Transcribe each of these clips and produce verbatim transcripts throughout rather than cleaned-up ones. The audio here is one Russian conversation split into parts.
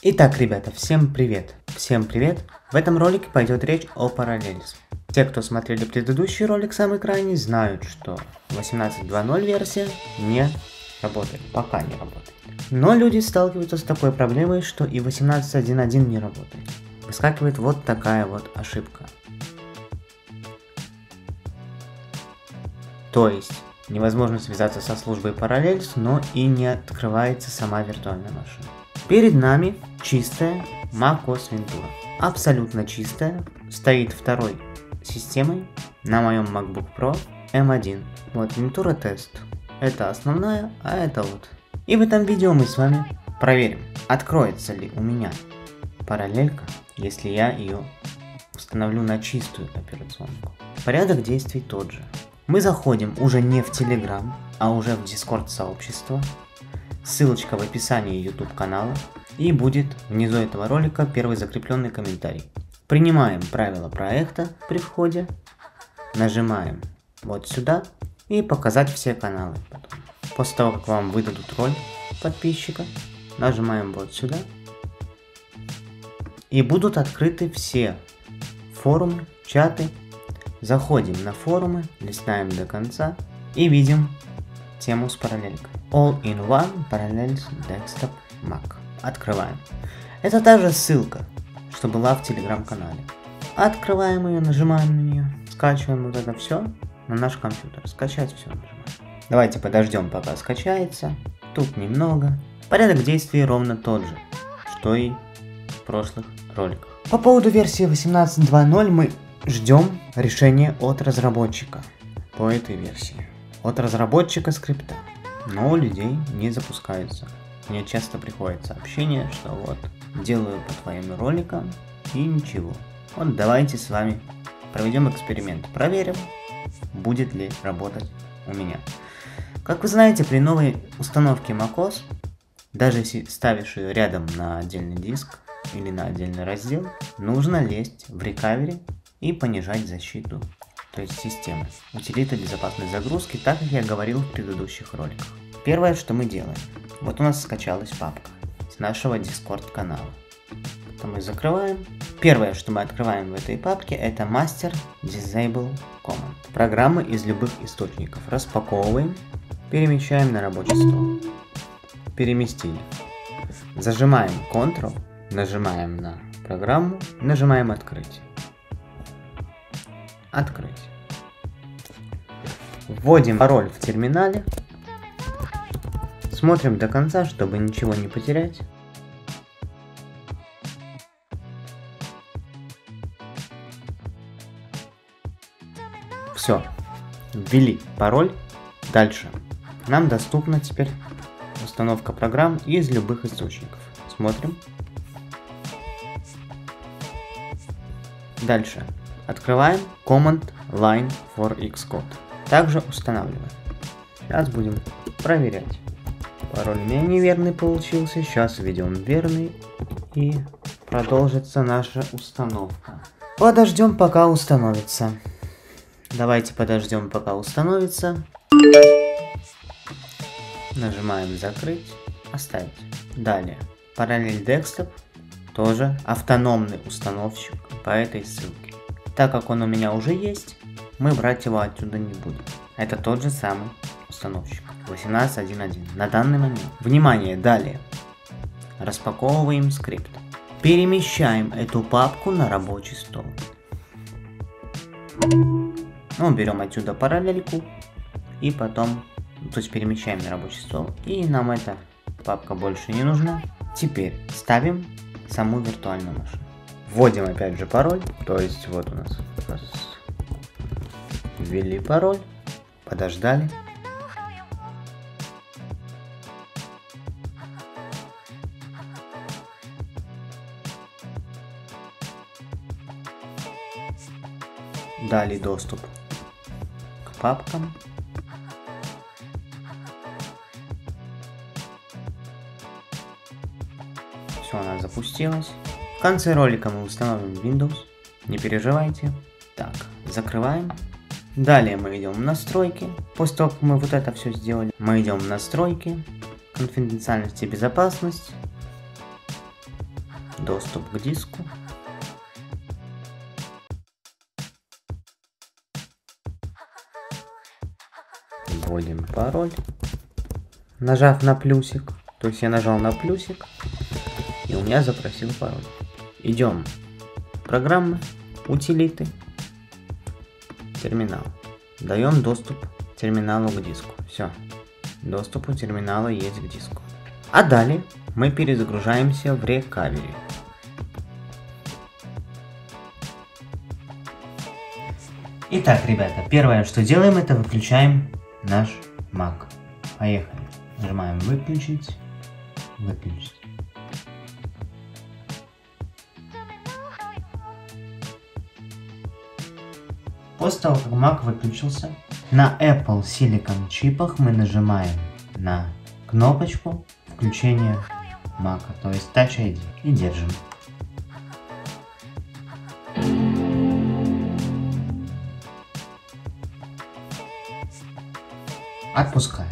Итак, ребята, всем привет! Всем привет! В этом ролике пойдет речь о Parallels. Те, кто смотрели предыдущий ролик самый крайний, знают, что восемнадцать точка два точка ноль версия не работает, пока не работает. Но люди сталкиваются с такой проблемой, что и восемнадцать точка один точка один не работает. Выскакивает вот такая вот ошибка. То есть невозможно связаться со службой Parallels, но и не открывается сама виртуальная машина. Перед нами чистая macOS Ventura. Абсолютно чистая, стоит второй системой на моем MacBook Pro эм один. Вот Ventura тест. Это основная, а это вот. И в этом видео мы с вами проверим, откроется ли у меня параллелька, если я ее установлю на чистую операционку. Порядок действий тот же. Мы заходим уже не в Telegram, а уже в Discord сообщество. Ссылочка в описании YouTube канала, и будет внизу этого ролика первый закрепленный комментарий. Принимаем правила проекта при входе, нажимаем вот сюда и показать все каналы. После того как вам выдадут роль подписчика, нажимаем вот сюда и будут открыты все форумы, чаты. Заходим на форумы, листаем до конца и видим тему с параллелькой. All-in-one Parallels Desktop Mac. Открываем. Это та же ссылка, что была в Telegram-канале. Открываем ее, нажимаем на нее, скачиваем вот это все на наш компьютер. Скачать все нажимаем. Давайте подождем, пока скачается. Тут немного. Порядок действий ровно тот же, что и в прошлых роликах. По поводу версии восемнадцать точка два точка ноль мы ждем решения от разработчика по этой версии. От разработчика скрипта. Но у людей не запускается. Мне часто приходит сообщение, что вот, делаю по твоим роликам и ничего. Вот давайте с вами проведем эксперимент, проверим, будет ли работать у меня. Как вы знаете, при новой установке macOS, даже если ставишь ее рядом на отдельный диск или на отдельный раздел, нужно лезть в рекавери и понижать защиту, то есть системы, утилиты безопасной загрузки, так как я говорил в предыдущих роликах. Первое, что мы делаем. Вот у нас скачалась папка с нашего Discord канала. Это мы закрываем. Первое, что мы открываем в этой папке, это master disable command. Программы из любых источников. Распаковываем, перемещаем на рабочий стол. Переместили. Зажимаем Ctrl, нажимаем на программу, нажимаем открыть. Открыть. Вводим пароль в терминале. Смотрим до конца, чтобы ничего не потерять. Все. Ввели пароль. Дальше. Нам доступна теперь установка программ из любых источников. Смотрим. Дальше. Открываем Command Line for Xcode. Также устанавливаем. Сейчас будем проверять. Пароль у меня неверный получился, сейчас введем верный и продолжится наша установка. Подождем, пока установится. Давайте подождем, пока установится. Нажимаем закрыть, оставить. Далее. Parallels Desktop, тоже автономный установщик по этой ссылке. Так как он у меня уже есть, мы брать его отсюда не будем. Это тот же самый установщик. восемнадцать точка один точка один на данный момент. Внимание, далее. Распаковываем скрипт. Перемещаем эту папку на рабочий стол. Ну, берем отсюда параллельку и потом, то есть перемещаем на рабочий стол. И нам эта папка больше не нужна. Теперь ставим саму виртуальную машину. Вводим опять же пароль. То есть вот у нас раз. Ввели пароль, подождали. Дали доступ к папкам. Все, она запустилась. В конце ролика мы установим Windows. Не переживайте. Так, закрываем. Далее мы идем в настройки. После того, как мы вот это все сделали, мы идем в настройки, конфиденциальность и безопасность. доступ к диску. Вводим пароль, нажав на плюсик. То есть я нажал на плюсик, и у меня запросил пароль. Идем в программы, утилиты, терминал. Даем доступ терминалу к диску. Все. Доступ у терминала есть к диску. А далее мы перезагружаемся в рекавери. Итак, ребята, первое, что делаем, это выключаем наш Mac. Поехали. Нажимаем выключить. Выключить. После того, как Mac выключился, на Apple Silicon чипах мы нажимаем на кнопочку включения Mac, то есть Touch ай ди, и держим. Отпускаем.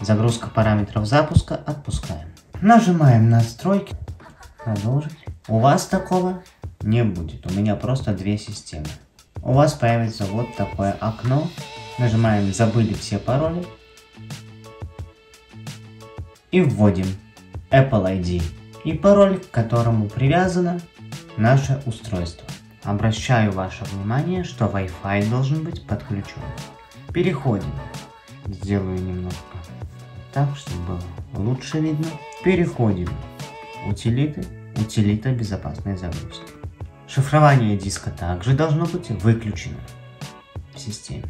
Загрузка параметров запуска, отпускаем. Нажимаем настройки, продолжить. У вас такого не будет, у меня просто две системы. У вас появится вот такое окно. Нажимаем «Забыли все пароли» и вводим Apple ай ди и пароль, к которому привязано наше устройство. Обращаю ваше внимание, что Wi-Fi должен быть подключен. Переходим. Сделаю немножко так, чтобы было лучше видно. Переходим. Утилиты. Утилита безопасной загрузки. Шифрование диска также должно быть выключено в системе.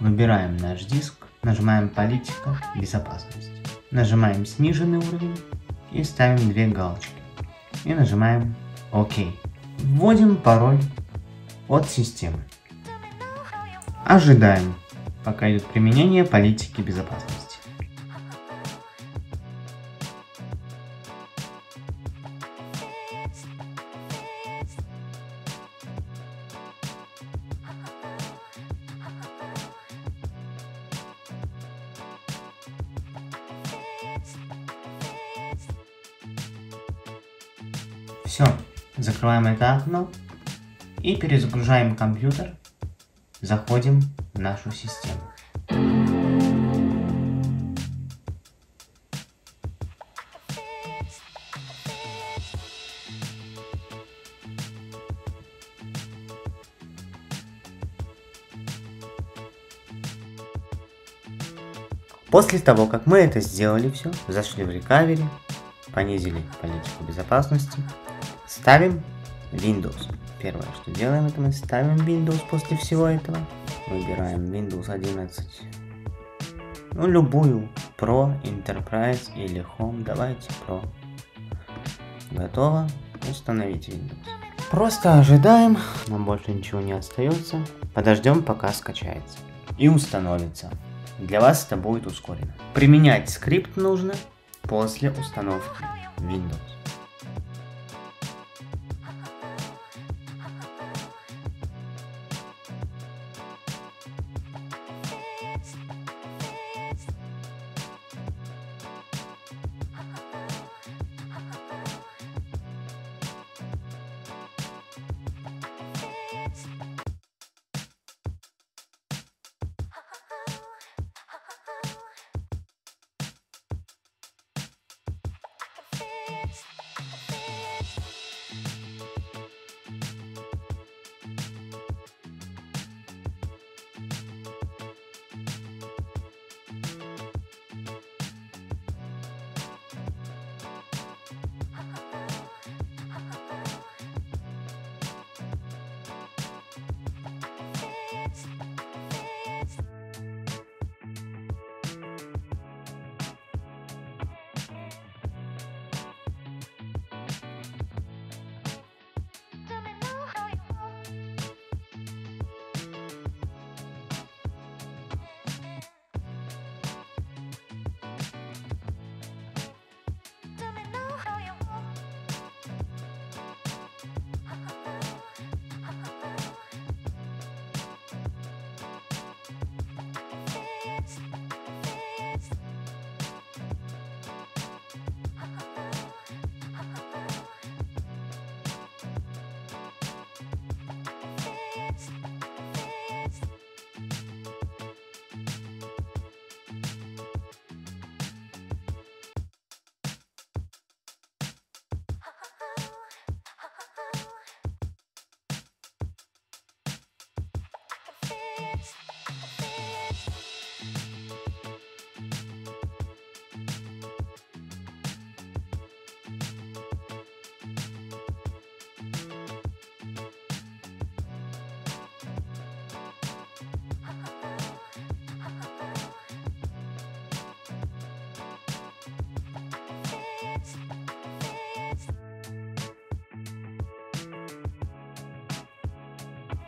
Выбираем наш диск, нажимаем «Политика», «Безопасность». Нажимаем «Сниженный уровень» и ставим две галочки. И нажимаем «ОК». Вводим пароль от системы. Ожидаем, пока идет применение политики безопасности. Все, закрываем это окно и перезагружаем компьютер, заходим в нашу систему. После того, как мы это сделали все, зашли в рекавери, понизили политику безопасности, ставим Windows. Первое, что делаем, это мы ставим Windows после всего этого. Выбираем Windows одиннадцать. Ну, любую. Pro, Enterprise или Home. Давайте Pro. Готово. Установить Windows. Просто ожидаем. Нам больше ничего не остается. Подождем, пока скачается. И установится. Для вас это будет ускорено. Применять скрипт нужно после установки Windows. Thanks.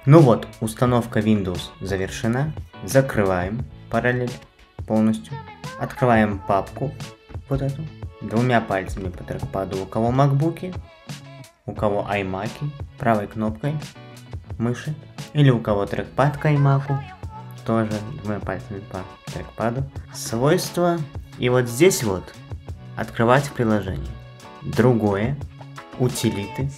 Ну вот, установка Windows завершена. Закрываем параллель полностью. Открываем папку вот эту. Двумя пальцами по трекпаду, у кого MacBook'и, у кого iMac'и, правой кнопкой мыши. Или у кого трекпад к iMac'у, тоже двумя пальцами по трекпаду. Свойства. И вот здесь вот открывать приложение. Другое. Утилиты.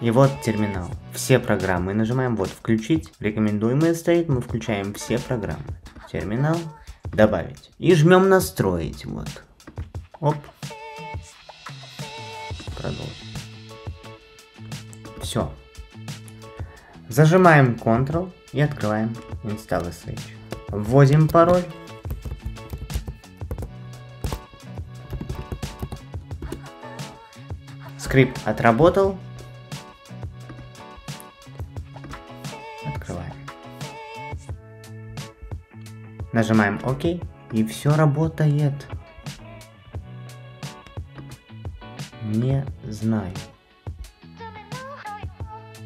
И вот терминал. Все программы. Нажимаем вот включить. Рекомендуемые стоит. Мы включаем все программы. Терминал. Добавить. И жмем настроить. Вот. Оп. Продолжим. Все. Зажимаем Ctrl и открываем InstallSH. Вводим пароль. Скрипт отработал. Открываем. Нажимаем ОК, и все работает. Не знаю.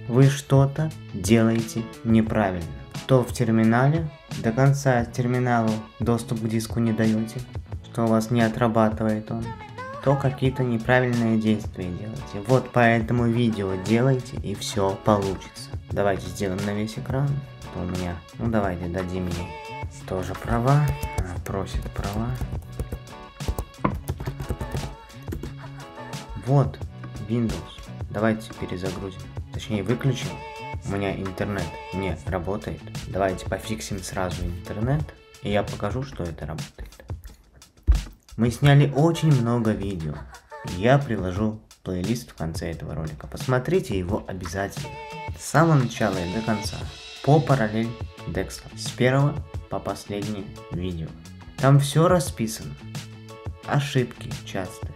Вы что-то делаете неправильно. То в терминале, до конца терминалу доступ к диску не даете, что у вас не отрабатывает он, то какие-то неправильные действия делаете. Вот по этому видео делайте, и все получится. Давайте сделаем на весь экран. То у меня. Ну давайте дадим ей тоже права. Она просит права. Вот Windows. Давайте перезагрузим. Точнее, выключим. У меня интернет не работает. Давайте пофиксим сразу интернет. И я покажу, что это работает. Мы сняли очень много видео. Я приложу плейлист в конце этого ролика. Посмотрите его обязательно. С самого начала и до конца. По Parallels Desktop. С первого по последнее видео. Там все расписано. Ошибки частые.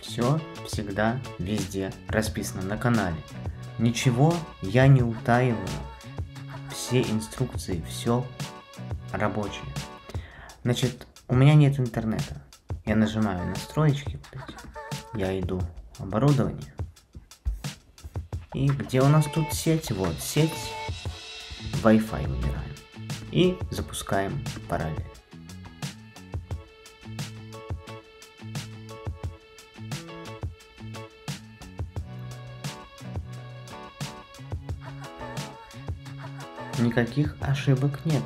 Все всегда везде расписано на канале. Ничего я не утаиваю. Все инструкции, все рабочее. Значит, у меня нет интернета. Я нажимаю настройки, вот эти. Я иду в оборудование. И где у нас тут сеть? Вот сеть. Wi-Fi выбираем. И запускаем параллель. Никаких ошибок нет.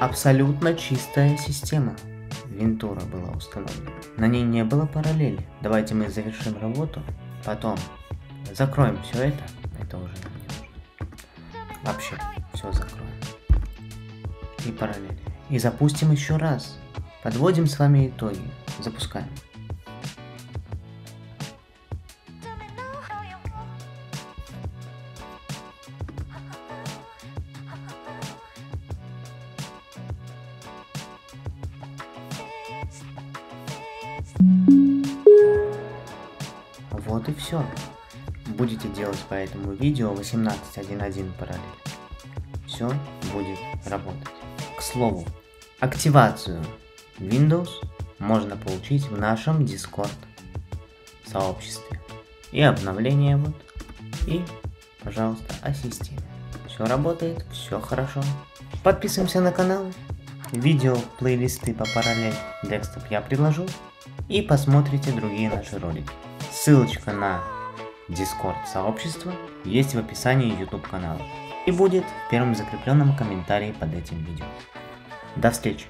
Абсолютно чистая система. Ventura была установлена. На ней не было параллели. Давайте мы завершим работу. Потом закроем все это. Это уже нам не нужно. Вообще все закроем. И параллели. И запустим еще раз. Подводим с вами итоги. Запускаем. Вот и все. Будете делать по этому видео восемнадцать точка один точка один параллель. Все будет работать. К слову, активацию Windows можно получить в нашем Discord сообществе. И обновление вот. И, пожалуйста, ассистируй. Все работает, все хорошо. Подписываемся на канал. Видео, плейлисты по Parallels Desktop я приложу. И посмотрите другие наши ролики. Ссылочка на Discord сообщество есть в описании YouTube канала и будет в первом закрепленном комментарии под этим видео. До встречи!